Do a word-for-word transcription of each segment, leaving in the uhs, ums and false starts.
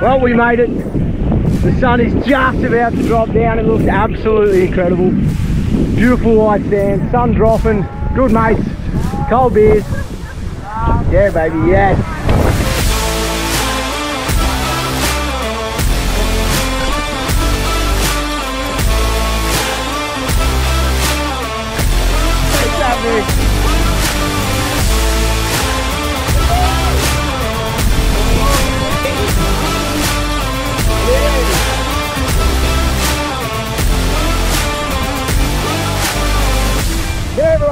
Well, we made it. The sun is just about to drop down. It looks absolutely incredible. Beautiful white sand, sun dropping, good mates, cold beers. Yeah, baby, yes.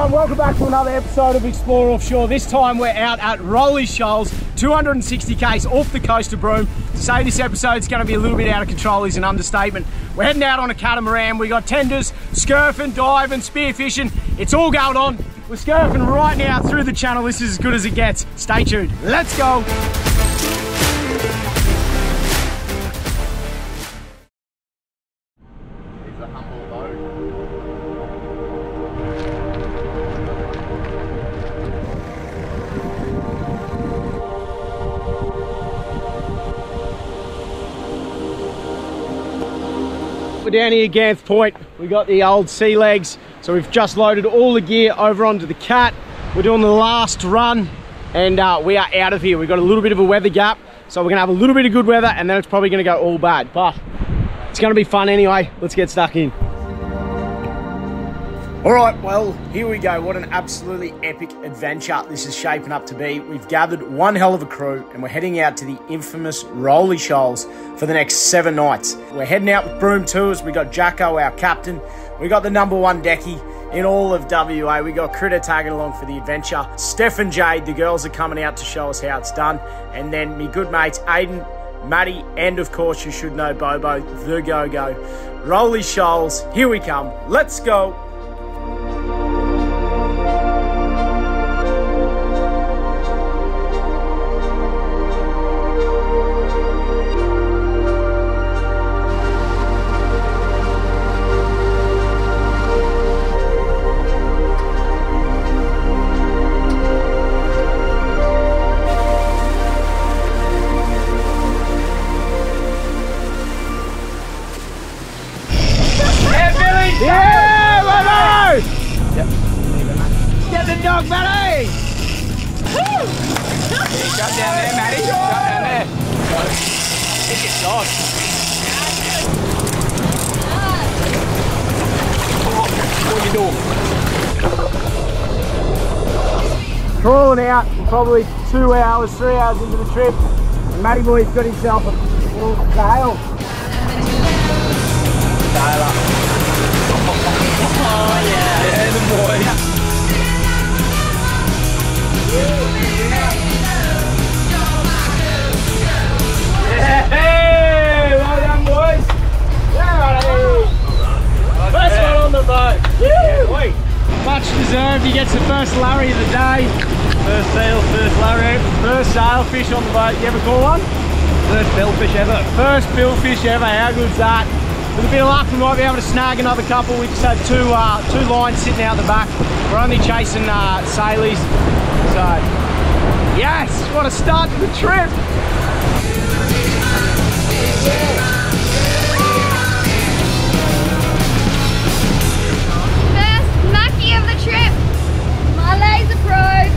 Welcome back to another episode of Explore Offshore. This time we're out at Rowley Shoals, two hundred sixty k's off the coast of Broome. To say this episode's going to be a little bit out of control is an understatement. We're heading out on a catamaran. We got tenders, scurfing, diving, spearfishing. It's all going on. We're scurfing right now through the channel. This is as good as it gets. Stay tuned. Let's go. We're down here, Ganth Point. We got the old sea legs, so we've just loaded all the gear over onto the cat. We're doing the last run, and uh, we are out of here. We've got a little bit of a weather gap, so we're gonna have a little bit of good weather, and then it's probably gonna go all bad, but it's gonna be fun anyway. Let's get stuck in. All right, well, here we go. What an absolutely epic adventure this is shaping up to be. We've gathered one hell of a crew, and we're heading out to the infamous Rowley Shoals for the next seven nights. We're heading out with Broome Tours. We got Jacko, our captain. We got the number one deckie in all of W A. We got Critter tagging along for the adventure. Steph and Jade, the girls are coming out to show us how it's done. And then me good mates, Aiden, Maddie, and of course, you should know Bobo, the go-go. Rowley Shoals, here we come. Let's go. Crawling out, probably two hours, three hours into the trip, and Matty Boy's got himself a little sail. Sailor. Oh yeah, yeah, the boy. Yeah. Hey, well done, boys. Yeah. First one on the boat. Yeah, boy. Much deserved. He gets the first larry of the day. First sail, first larry, first sailfish on the boat. You ever caught one? First billfish ever. First billfish ever, how good's that? With a bit of luck we might be able to snag another couple. We just had two uh, two lines sitting out the back. We're only chasing uh, sailies. So, yes, what a start to the trip. First mucky of the trip. My legs are pro.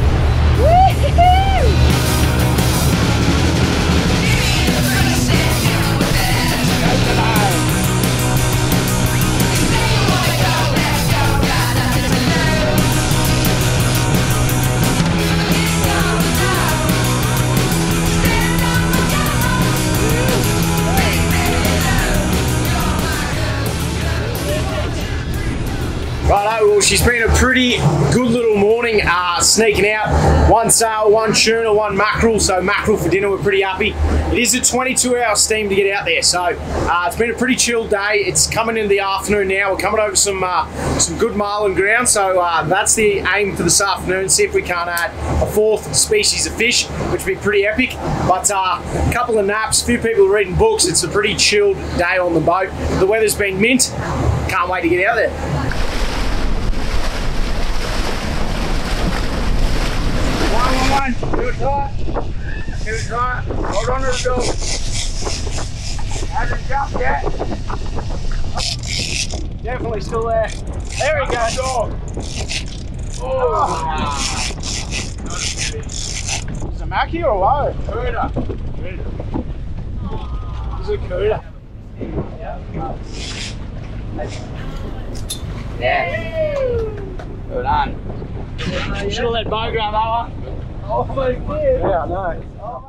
Righto, well she's been a pretty good little morning uh, sneaking out. One sail, one tuna, one mackerel, so mackerel for dinner, we're pretty happy. It is a twenty-two hour steam to get out there, so uh, it's been a pretty chill day. It's coming into the afternoon now, we're coming over some uh, some good marlin ground, so uh, that's the aim for this afternoon, see if we can't add a fourth species of fish, which would be pretty epic. But uh, a couple of naps, a few people are reading books, it's a pretty chilled day on the boat. The weather's been mint, can't wait to get out there. One, one, one, two, three, two, three, hold on to the dog. Jack, yeah. Definitely still there. There we go. Oh. Oh. Is it Mackie or what? Cooter. Is it Cooter? Yeah. Good on. You should have let Bo grab that one. Oh my God. Yeah, nice. Oh.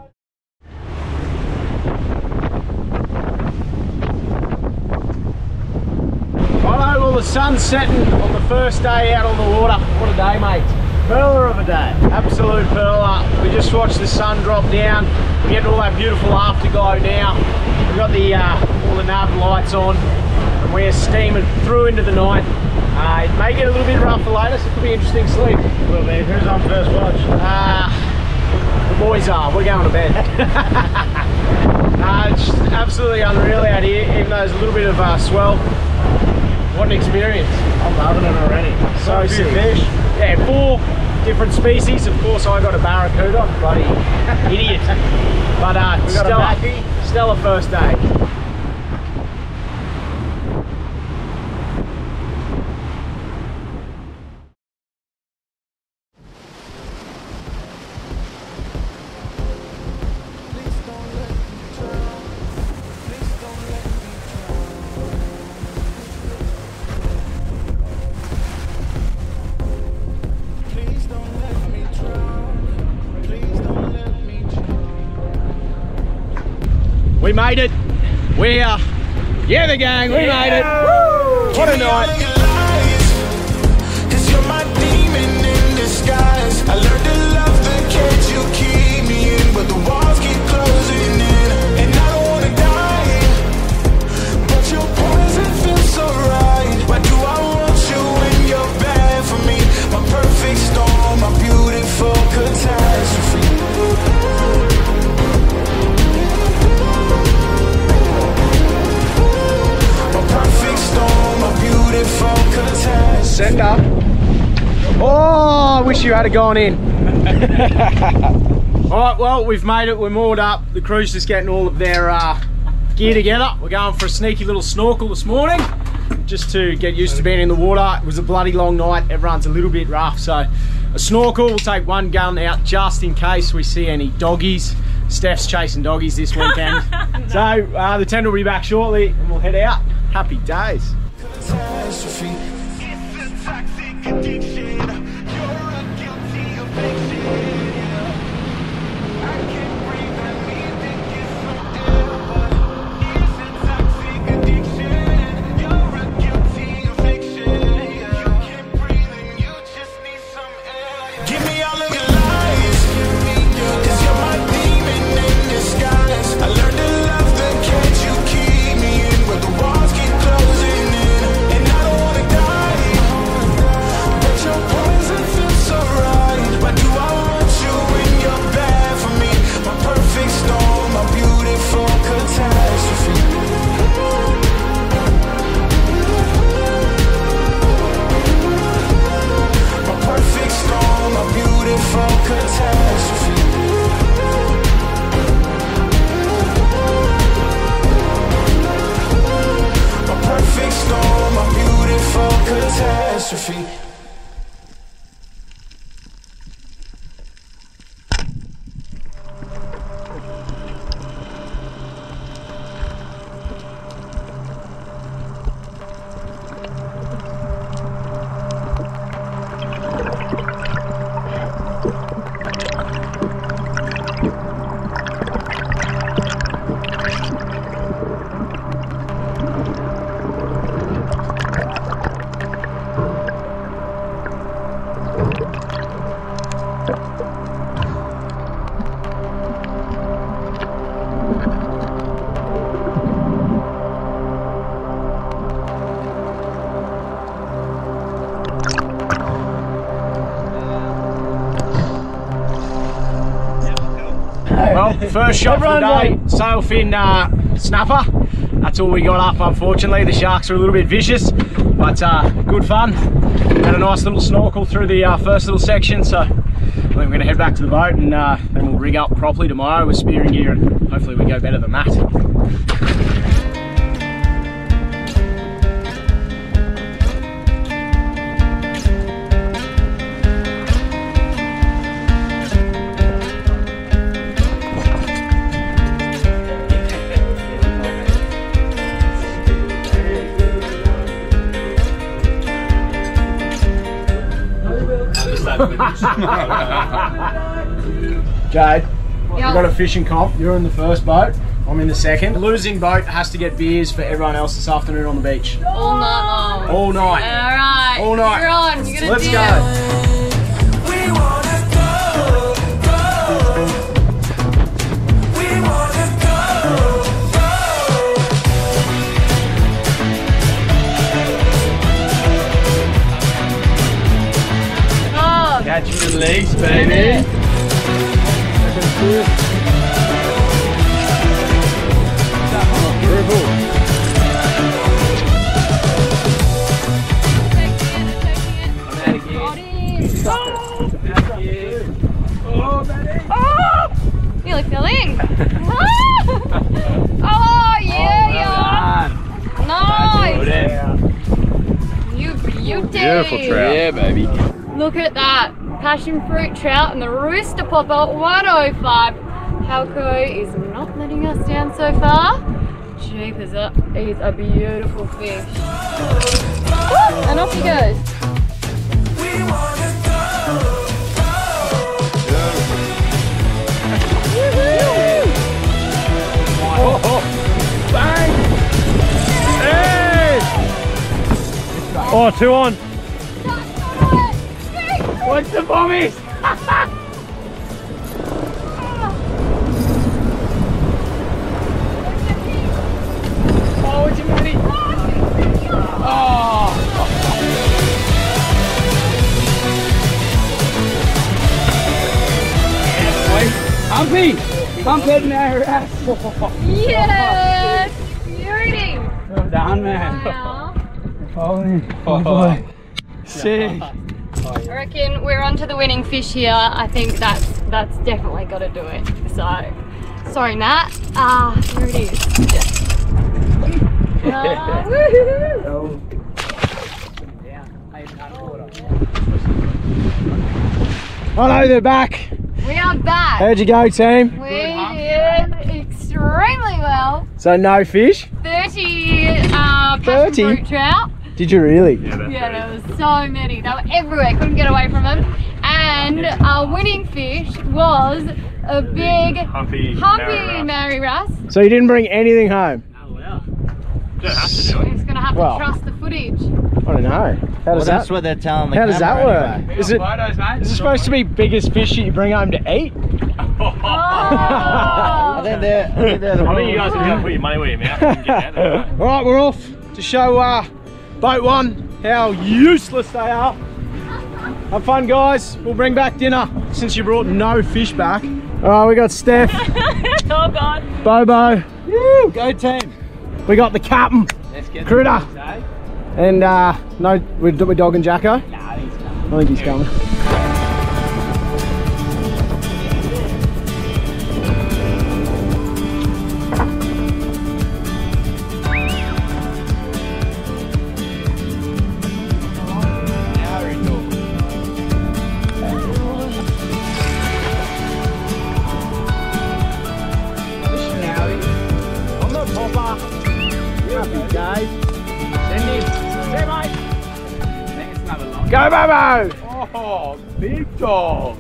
Righto, well the sun's setting on the first day out on the water. What a day, mate. Perler of a day. Absolute perler. We just watched the sun drop down. We're getting all that beautiful afterglow now. We've got the uh, all the nav lights on and we're steaming through into the night. Uh, it may get a little bit rough for later, so it could be interesting sleep. A little bit. Who's on first watch? Uh, the boys are. We're going to bed. uh, it's absolutely unreal out here, even though there's a little bit of uh, swell. What an experience. I'm loving it already. So sick fish. Yeah, four different species. Of course, I got a barracuda. Bloody idiot. But uh, stellar, stellar first day. We made it. We're, yeah, the gang, we yeah. made it. Woo! What a night. Cause you're my demon in disguise. I learned to love the kids you keep me in, but the walls keep closing in. And I don't wanna die, but your poison feels so right. Why do I want you when you're bad for me? My perfect storm, my beautiful catastrophe. Send up. Oh, I wish you had a gone in. Alright, well, we've made it. We're moored up. The crew's just getting all of their uh, gear together. We're going for a sneaky little snorkel this morning just to get used to being in the water. It was a bloody long night. Everyone's a little bit rough, so a snorkel. We'll take one gun out just in case we see any doggies. Steph's chasing doggies this weekend. No. So uh, the tent will be back shortly and we'll head out. Happy days. Catastrophe. It's a toxic addiction. You're a guilty affliction. I can't breathe, that music is so dead. It's a toxic addiction. You're a guilty affliction. You can't breathe and you just need some air. Give me all of your lies. Cause you're my demon in disguise. I learned to love the kids you keep me in, but the walls keep closing in. First shot of the day, sailfin uh, snapper. That's all we got up, unfortunately. The sharks are a little bit vicious, but uh, good fun. Had a nice little snorkel through the uh, first little section, so I think we're going to head back to the boat and uh, then we'll rig up properly tomorrow with spearing gear and hopefully we go better than that. Jade, yep. We've got a fishing comp. You're in the first boat. I'm in the second. The losing boat has to get beers for everyone else this afternoon on the beach. All night long. All night. All right. All night. You're on. You're gonna Let's deal. go. Catch and release, baby. Yeah. Filling. Oh yeah, oh, nice. Yeah. You beauty. Beautiful trout. Yeah, baby. Look at that passion fruit trout and the rooster popper one oh five. Halco is not letting us down so far. Jeepers up, he's a beautiful fish. Oh, and off he goes. We want Oh, oh. Bang! Hey! Oh, two on. What's the bombies? Oh, it's a money. Oh. Humpy! I'm getting our ass. Yes! Beauty! Well done, man. Wow. Holy oh, boy. Sick. I reckon we're onto the winning fish here. I think that's that's definitely got to do it. So, sorry, Nat. Ah, uh, here it is. Yeah. Uh, woohoo! Oh. Yeah. Hello, they're back. We are back. How'd you go, team? We did extremely well. So no fish? thirty uh, passion fruit trout. Did you really? Yeah, yeah, there was so many. They were everywhere. Couldn't get away from them. And our winning fish was a big humpy, humpy Mary Russ. So you didn't bring anything home? Oh, well. You don't have to do it. We're just going to have well, to trust the footage. I don't know. How does well, that, that's what they're telling the How does that work? Anyway. Is it, photos, mate. Is it supposed to be biggest fish that you bring home to eat? Oh. I think they're, I think they're the I think you guys are going to put your money where your mouth and get out of it. Alright, we're off to show uh, boat one how useless they are. Have fun, guys. We'll bring back dinner since you brought no fish back. Alright, we got Steph. Oh, God. Bobo. Woo. Go team. We got the captain. Let's get Critter. And uh, no, we're, we're dogging Jacko? No, nah, he's coming. I think he's coming. I'm not Popper. Happy guys. Go, Bobo! Oh, big dog.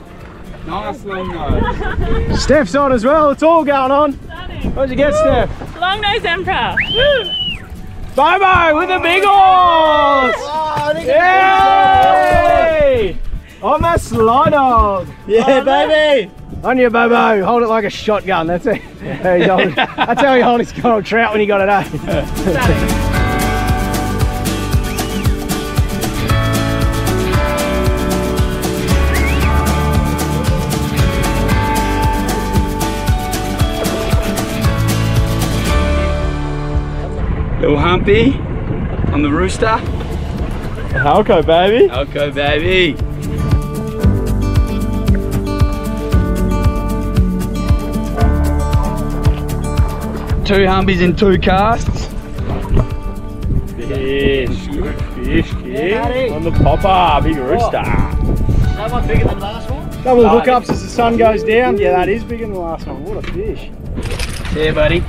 Nice long nose. Steph's on as well. It's all going on. Stunning. What'd you get, Woo. Steph? Long nose emperor. Woo. Bobo with the big horns! Oh, yay! On that slide dog. Yeah, oh, baby. On you, Bobo. Hold it like a shotgun. That's it. That's how you That's how you hold his cold trout when you got it out. Little Humpy on the rooster. Halco, baby. Halco, baby. Two Humpies in two casts. Fish, good fish, kid. Yeah, on the popper, big rooster. Oh. That one bigger than the last one? Double no, hookups as the sun goes down. Yeah, that is bigger than the last one. What a fish. Yeah, buddy.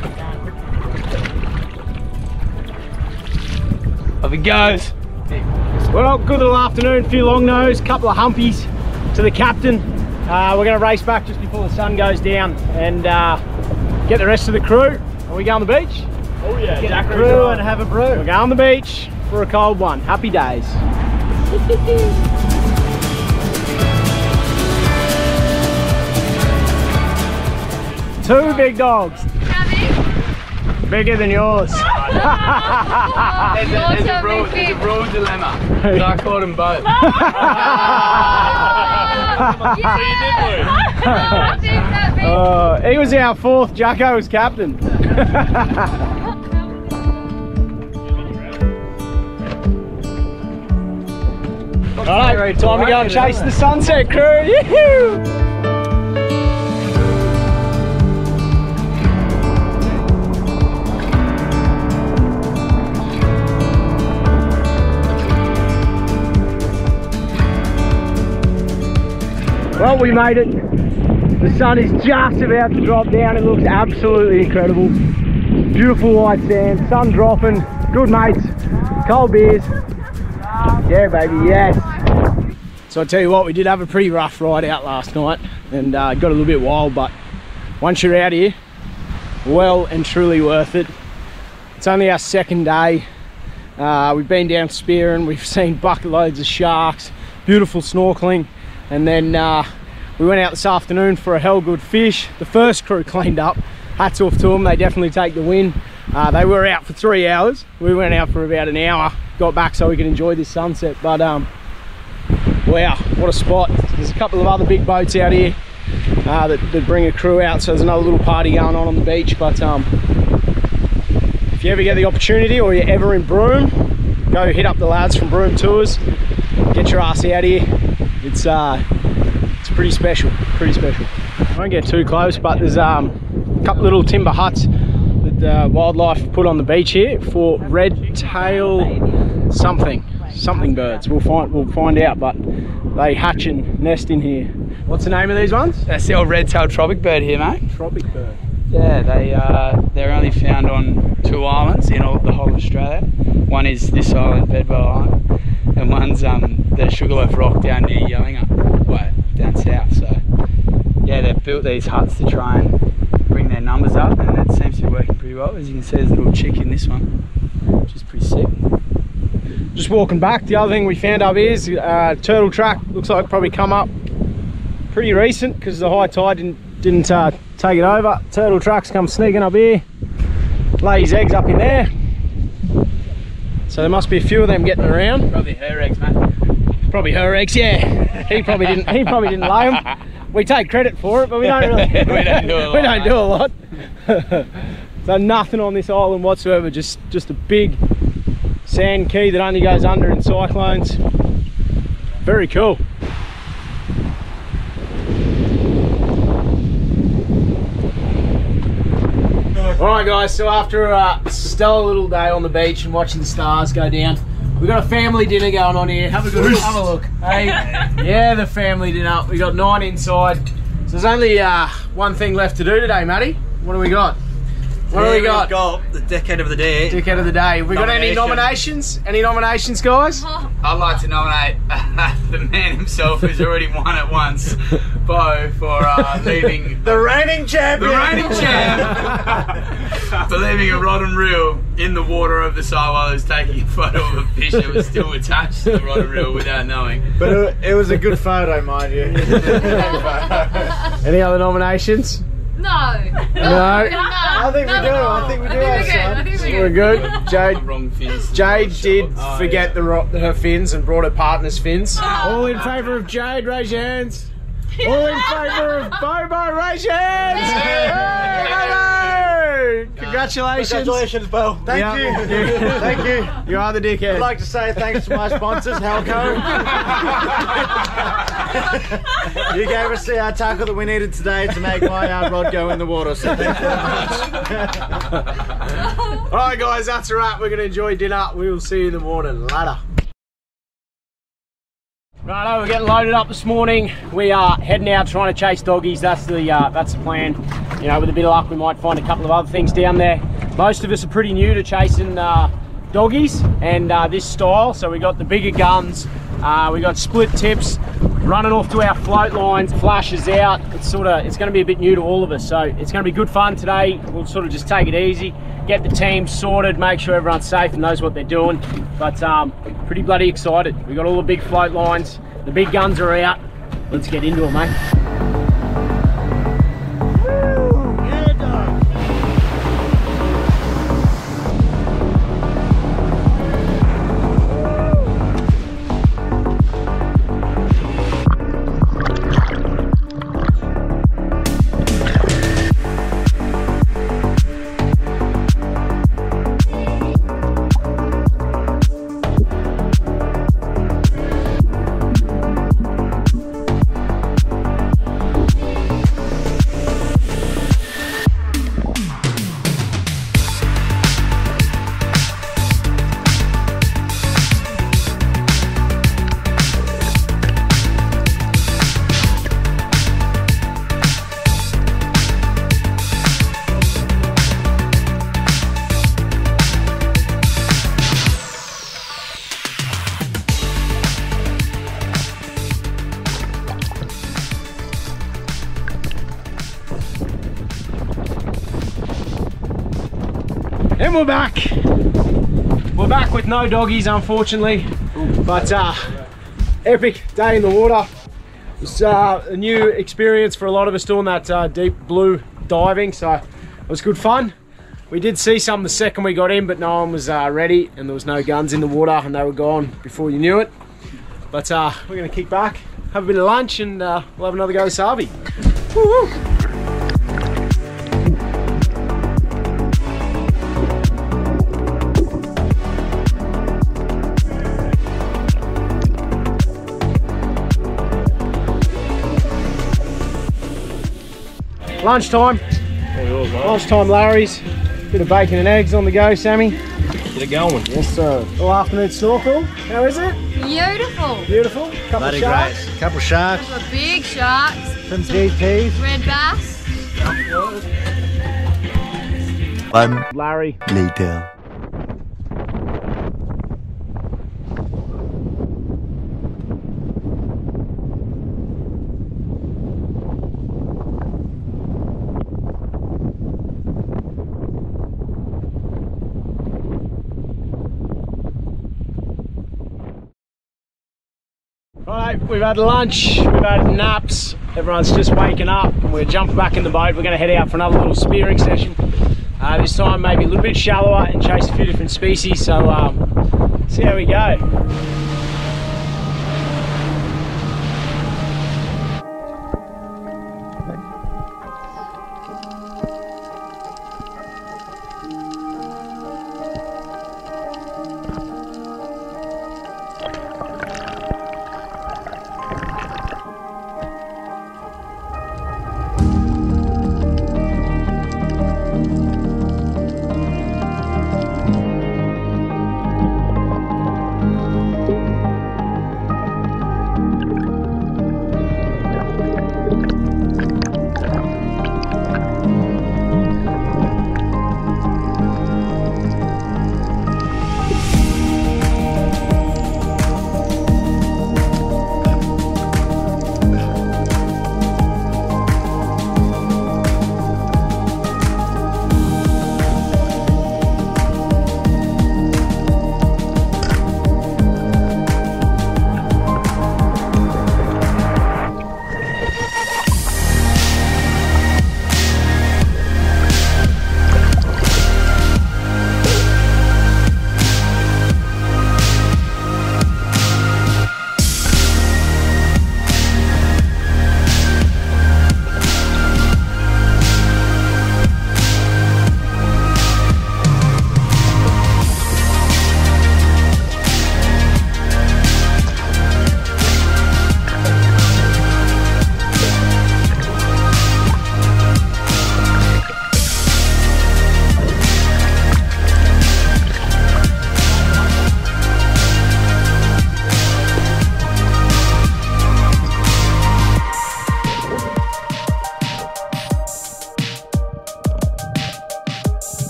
Off it goes. Well, good little afternoon, a few long nose, couple of humpies. to the captain. Uh, we're going to race back just before the sun goes down and uh, get the rest of the crew. Are we going to the beach? Oh yeah, get Jack the crew and have a brew. We're going to the beach for a cold one. Happy days. Two big dogs. How big? Bigger than yours. There's a, there's a rule, there's a rule dilemma. So I caught them both. Oh, yeah. So you did win. I did that big. Uh, he was our fourth. Jacko was captain. All right, time to go and chase the sunset, crew. Yoo-hoo! Well, we made it. The sun is just about to drop down. It looks absolutely incredible. Beautiful white sand, sun dropping, good mates, cold beers. Yeah, baby, yes. So I tell you what, we did have a pretty rough ride out last night and uh, got a little bit wild, but once you're out here, well and truly worth it. It's only our second day. Uh, we've been down spearing, we've seen bucket loads of sharks, beautiful snorkeling. And then uh, we went out this afternoon for a hell good fish. The first crew cleaned up. Hats off to them, they definitely take the win. Uh, they were out for three hours. We went out for about an hour, got back so we could enjoy this sunset. But um, wow, what a spot. There's a couple of other big boats out here uh, that, that bring a crew out. So there's another little party going on on the beach. But um, if you ever get the opportunity or you're ever in Broome, go hit up the lads from Broome Tours. Get your ass out here. It's uh, it's pretty special, pretty special. I won't get too close, but there's um, a couple little timber huts that uh, wildlife put on the beach here for red tail something, something birds. We'll find, we'll find out, but they hatch and nest in here. What's the name of these ones? That's the old red-tailed tropic bird here, mate. Tropic bird. Yeah, they uh, they're only found on two islands in all the whole of Australia. One is this island, Bedwell Island, and one's um, the Sugarloaf Rock down near Yellinger, way down south. So yeah, they've built these huts to try and bring their numbers up, and that seems to be working pretty well. As you can see, there's a little chick in this one, which is pretty sick. Just walking back, the other thing we found up here is uh, turtle track. Looks like it probably come up pretty recent because the high tide didn't, didn't uh, take it over. Turtle tracks come sneaking up here, lay his eggs up in there. So there must be a few of them getting around. Probably her eggs, mate. Probably her eggs, yeah. He probably didn't. He probably didn't lay them. We take credit for it, but we don't really. we don't do a lot. We don't do a lot. So nothing on this island whatsoever. Just just a big sand key that only goes under in cyclones. Very cool. Alright guys, so after a stellar little day on the beach and watching the stars go down, we've got a family dinner going on here. Have a good have a look. Hey, yeah, the family dinner. We got nine inside. So there's only uh, one thing left to do today, Matty. What do we got? What yeah, do we got? got? The dickhead of the day. Dickhead of the day. We got any nominations? Any nominations, guys? I'd like to nominate uh, the man himself who's already won it once, Bo, for uh, leaving the reigning champion. The reigning champ. For leaving a rod and reel in the water over the side while he was taking a photo of a fish that was still attached to the rod and reel without knowing. But it was a good photo, mind you. Any other nominations? No. No. No. I think no, we do. No. I think we do. I think we're, we're good. We're good. Jade. Wrong fins. Jade did oh, forget yeah. the ro her fins and brought her partner's fins. Oh. All in favour of Jade, raise your hands. All in favour of Bobo, raise your hands. Yeah. Hey, Bobo! Congratulations. Congratulations, Bo. Thank yeah. you. Thank you. You are the dickhead. I'd like to say thanks to my sponsors, Halco. You gave us the uh, tackle that we needed today to make my uh, rod go in the water, so thank you very much. Alright guys, that's a wrap. We're going to enjoy dinner. We will see you in the morning. Later. Righto, we're getting loaded up this morning. We are heading out trying to chase doggies. That's the, uh, that's the plan. You know, with a bit of luck we might find a couple of other things down there. Most of us are pretty new to chasing uh, doggies and uh, this style. So we got the bigger guns, uh, we got split tips. running off to our float lines, flashes out. It's sort of, it's going to be a bit new to all of us, so it's going to be good fun today. We'll sort of just take it easy, get the team sorted, make sure everyone's safe and knows what they're doing. But um, pretty bloody excited. We've got all the big float lines, the big guns are out. Let's get into it, mate. And we're back. We're back with no doggies, unfortunately. But uh, epic day in the water. It was uh, a new experience for a lot of us doing that uh, deep blue diving. So it was good fun. We did see some the second we got in, but no one was uh, ready. And there was no guns in the water and they were gone before you knew it. But uh, we're going to kick back, have a bit of lunch, and uh, we'll have another go with Savi. Woo-woo. Lunchtime. Lunchtime Larry's. Bit of bacon and eggs on the go, Sammy. Get it going. Yes, sir. All afternoon snorkel. How is it? Beautiful. Beautiful. Couple Bloody of sharks. Great. Couple of sharks. Couple of big sharks. Some D Ps. Red bass. One Larry. Later. Alright, we've had lunch, we've had naps, everyone's just waking up and we're jumping back in the boat. We're going to head out for another little spearing session. Uh, this time maybe a little bit shallower and chase a few different species, so um, see how we go.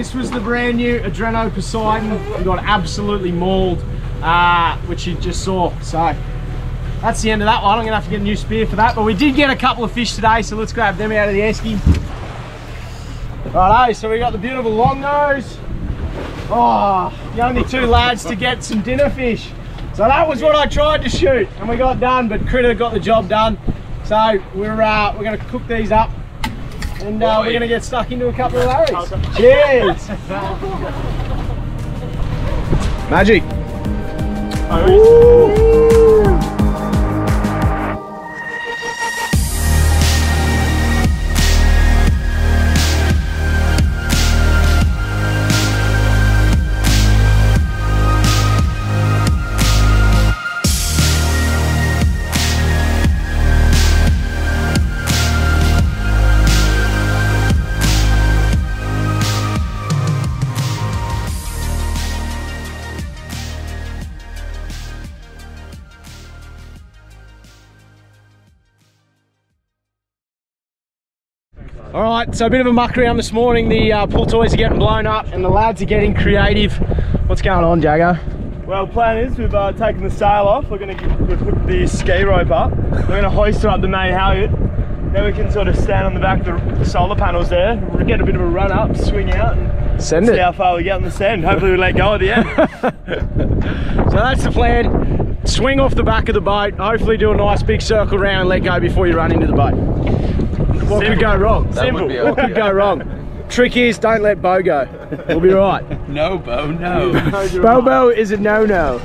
this was the brand new Adreno Poseidon. We got absolutely mauled, uh, which you just saw. So that's the end of that one. I'm gonna have to get a new spear for that, but we did get a couple of fish today, so let's grab them out of the esky. Righto, so we got the beautiful longnose. Oh, the only two lads to get some dinner fish. So that was what I tried to shoot, and we got done, but Critter got the job done. So we're uh, we're gonna cook these up, and uh, we're gonna get stuck into a couple of larries. Cheers! Magic. Ooh. All right, so a bit of a muck around this morning. The uh, pool toys are getting blown up and the lads are getting creative. What's going on, Jago? Well, the plan is we've uh, taken the sail off. We're going to hook the ski rope up. We're going to hoist her up the main halyard. Then we can sort of stand on the back of the solar panels there. We'll get a bit of a run up, swing out, and send see it. How far we get on the sand. Hopefully we let go at the end. So that's the plan. Swing off the back of the boat. Hopefully do a nice big circle round and let go before you run into the boat. What Simple. Could go wrong? That Simple. Would be what could go wrong? Trick is, don't let Bo go. We'll be right. No, Bo, no. Bobo is a no-no.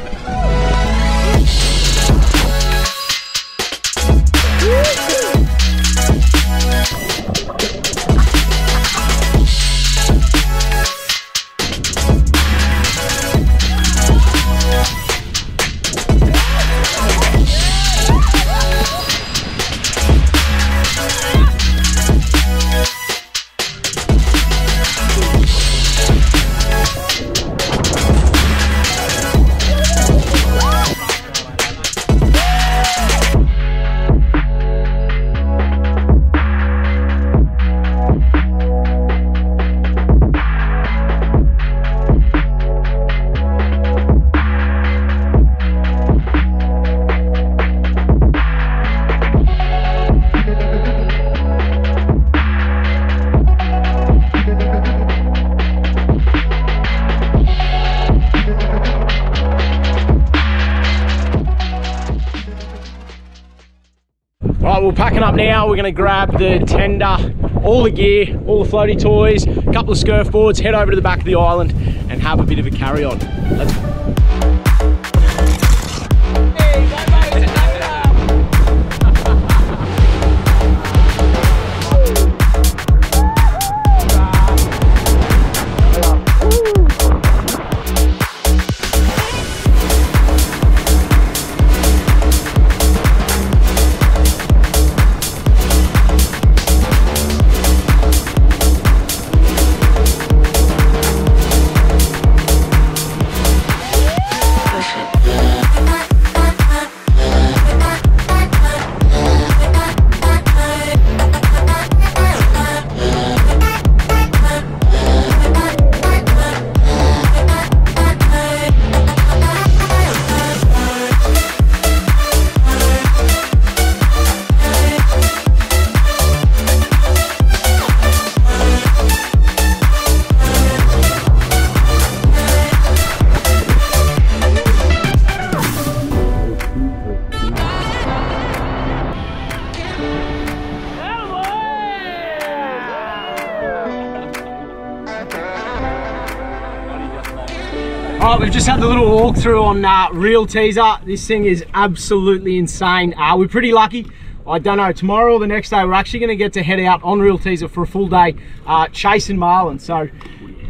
We're packing up now. We're going to grab the tender, all the gear, all the floaty toys, a couple of scurf boards, head over to the back of the island and have a bit of a carry on. Let's go. Alright, we've just had the little walkthrough on uh, Real Teaser. This thing is absolutely insane. Uh, we're pretty lucky. I don't know, tomorrow or the next day, we're actually going to get to head out on Real Teaser for a full day uh, chasing marlin. So,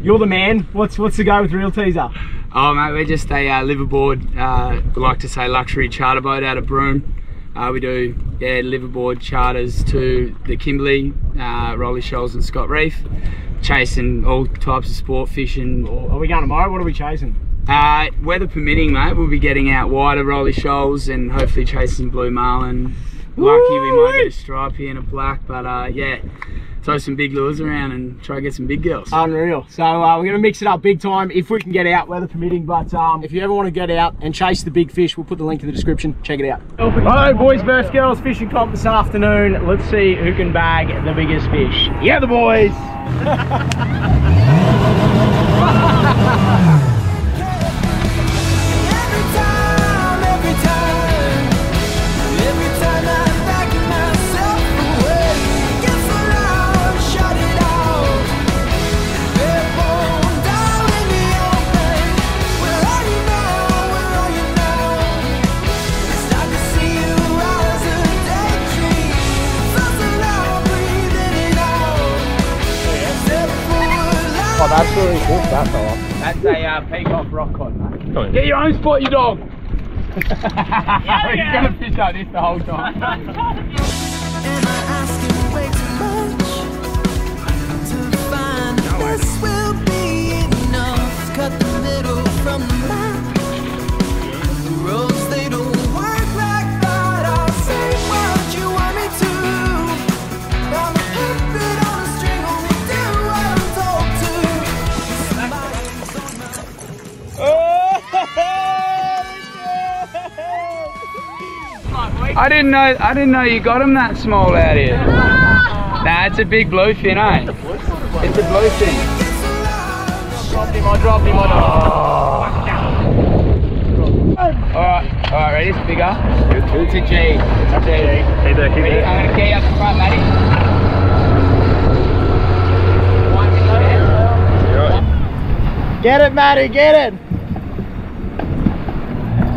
you're the man. What's what's the go with Real Teaser? Oh mate, we're just a uh, liverboard, uh, we like to say luxury charter boat out of Broome. Uh, we do yeah, liverboard charters to the Kimberley, uh, Rowley Shoals and Scott Reef. Chasing all types of sport, fishing. Are we going tomorrow? What are we chasing? Uh, weather permitting, mate, we'll be getting out wider Rowley Shoals and hopefully chasing blue marlin. Lucky we might get a stripey and a black, but uh, yeah, throw some big lures around and try to get some big girls. Unreal. So uh, we're going to mix it up big time if we can get out, weather permitting. But um, if you ever want to get out and chase the big fish, we'll put the link in the description. Check it out. Hello, boys versus girls fishing comp this afternoon. Let's see who can bag the biggest fish. Yeah, the boys. Absolutely cool, that fella. That's a uh, peacock rock cod, mate. Cool. Get your own spot, you dog! Yeah, he's yeah. gonna fish like this the whole time. Am I asking way too much to find no this will be enough? Cut the middle from the map. The roads, they don't work like that. I'll say what you want me to. I'm a puppet on a string, only do what I'm told to. I didn't know. I didn't know you got them that small out here. Nah, it's a big bluefin, eh? It's a bluefin. I dropped him. I dropped him. I dropped him. All right, all right. Ready? It's bigger. It's a G. It's a G. Hey there, keep it. I'm gonna get you up the front, Matty. Get it, Matty, get it! Is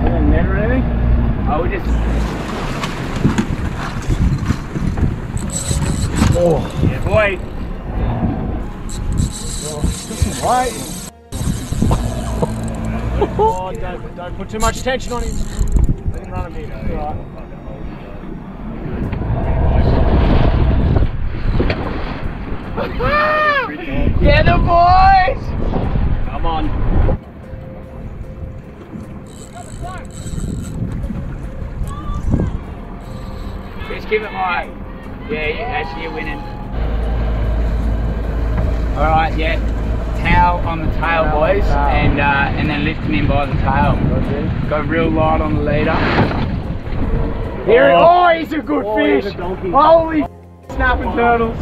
there a net or anything? Oh, we just... Oh, yeah, boy! Oh, right. Oh, don't, don't put too much tension on him. Let him run a bit. Alright. Get him, boys! Come on. Just give it my. Yeah, you, actually you're winning. Alright, yeah. Towel on the tail, towel boys. The tail. And, uh, and then lifting him by the tail. Got real light on the leader. Here, oh, he's a good oh, fish. A Holy oh. snapping turtles.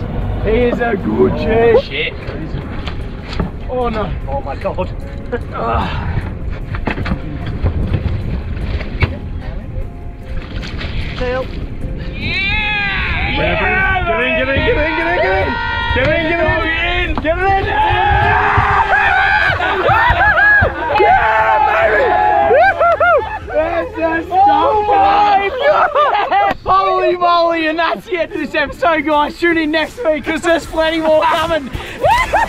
He is a good oh, shit. Oh no! Oh my god! Tail! Yeah! Yeah! Get in! Get in! Get in! Get in! Get in! Get in! Get in! Get in! Yeah, baby! That's so good! Holy moly! And that's it for this episode, guys. Tune in next week because there's plenty more coming.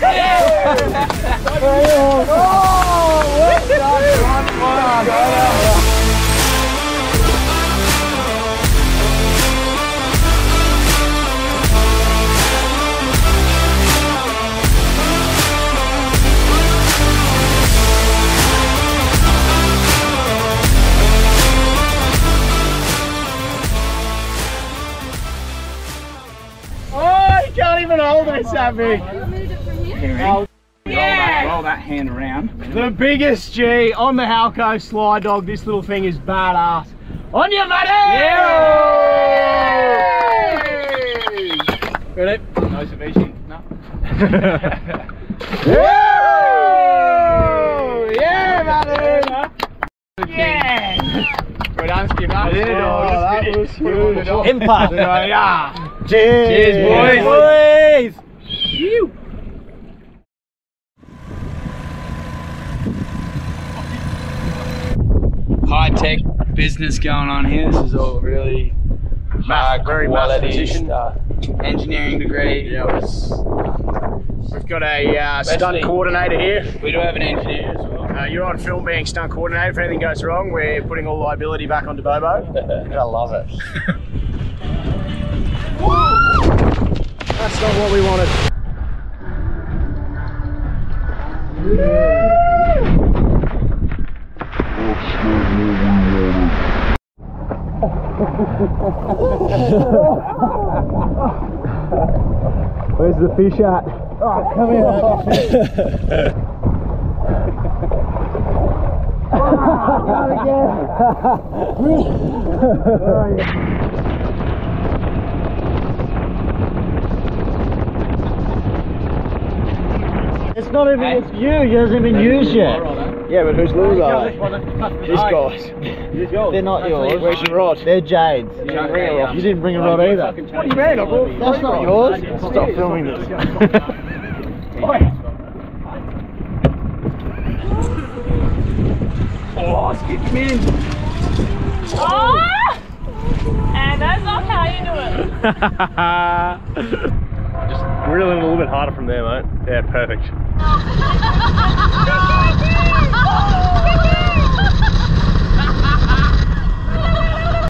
Yeah. Oh, well done, well done. Oh, you can't even hold it, Savvy. Roll, yeah. roll, that, roll that hand around. The biggest G on the Halco slide dog. This little thing is badass. On your buddy! Yeah! Yeah. Ready? No submission. No. Yeah! Yeah, buddy! Yeah! Well done, Skip. That was good. Empire. Cheers, boys! Cheers. High-tech business going on here. This is all really hard, very quality stuff. Engineering degree. Yeah, we've got a uh, stunt coordinator here. We do have an engineer as well. Uh, you're on film being stunt coordinator. If anything goes wrong, we're putting all liability back onto Bobo. I love it. That's not what we wanted. Yeah. Where's is the fish at. Oh, come here. Oh, not again. It's not even hey. It's you, you hasn't even used yet. Yeah, but whose lures are they? These guys. They're not yours. Where's your rod? They're Jade's. You didn't bring a rod, you didn't bring a rod either. What do you mean? That's not yours. Stop filming this. Oh, skip him in. Oh! And that's not how you do it. Just reel in a little bit harder from there, mate. Yeah, perfect.